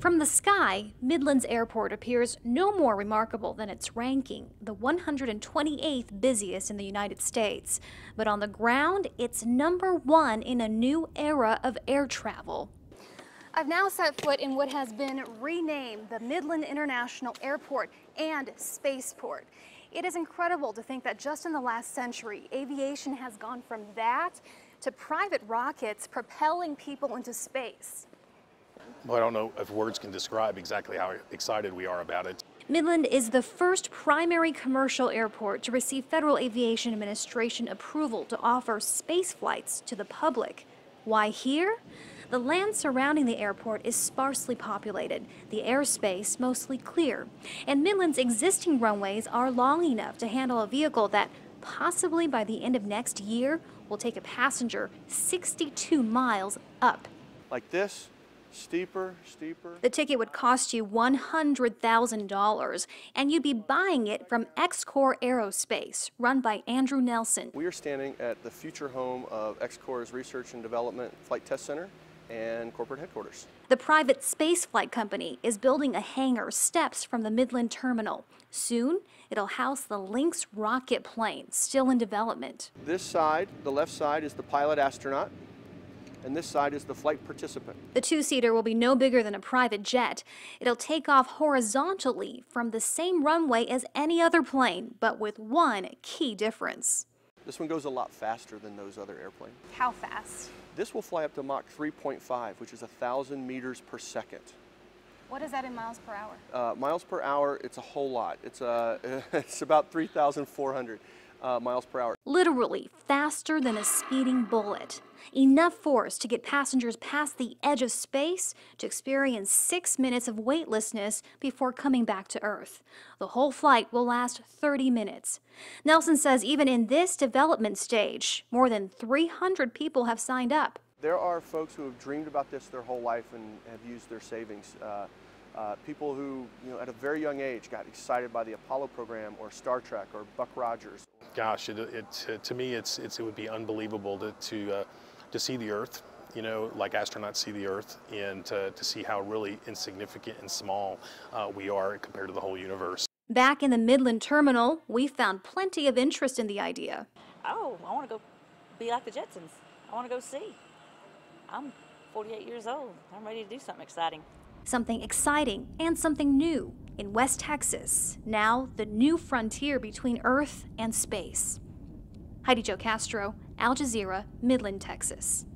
From the sky, Midland's airport appears no more remarkable than its ranking, the 128th busiest in the United States. But on the ground, it's #1 in a new era of air travel. I've now set foot in what has been renamed the Midland International Airport and Spaceport. It is incredible to think that just in the last century, aviation has gone from that to private rockets propelling people into space. Well, I don't know if words can describe exactly how excited we are about it. Midland is the first primary commercial airport to receive Federal Aviation Administration approval to offer space flights to the public. Why here? The land surrounding the airport is sparsely populated, the airspace mostly clear, and Midland's existing runways are long enough to handle a vehicle that possibly by the end of next year will take a passenger 62 miles up. Like this? Steeper, steeper. The ticket would cost you $100,000, and you'd be buying it from XCOR Aerospace, run by Andrew Nelson. We are standing at the future home of XCOR's Research and Development Flight Test Center and corporate headquarters. The private spaceflight company is building a hangar steps from the Midland terminal. Soon, it'll house the Lynx rocket plane, still in development. This side, the left side, is the pilot astronaut, and this side is the flight participant. The two-seater will be no bigger than a private jet. It'll take off horizontally from the same runway as any other plane, but with one key difference. This one goes a lot faster than those other airplanes. How fast? This will fly up to Mach 3.5, which is 1,000 meters per second. What is that in miles per hour? Miles per hour, it's a whole lot. It's about 3,400. Miles per hour. Literally faster than a speeding bullet. Enough force to get passengers past the edge of space to experience 6 minutes of weightlessness before coming back to Earth. The whole flight will last 30 minutes. Nelson says even in this development stage, more than 300 people have signed up. There are folks who have dreamed about this their whole life and have used their savings. People who, at a very young age got excited by the Apollo program or Star Trek or Buck Rogers. Gosh, to me, it would be unbelievable to see the Earth, like astronauts see the Earth, and to see how really insignificant and small we are compared to the whole universe. Back in the Midland terminal, we found plenty of interest in the idea. Oh, I want to go be like the Jetsons. I want to go see. I'm 48 years old. I'm ready to do something exciting. Something exciting and something new in West Texas, now the new frontier between Earth and space. Heidi Zhou-Castro, Al Jazeera, Midland, Texas.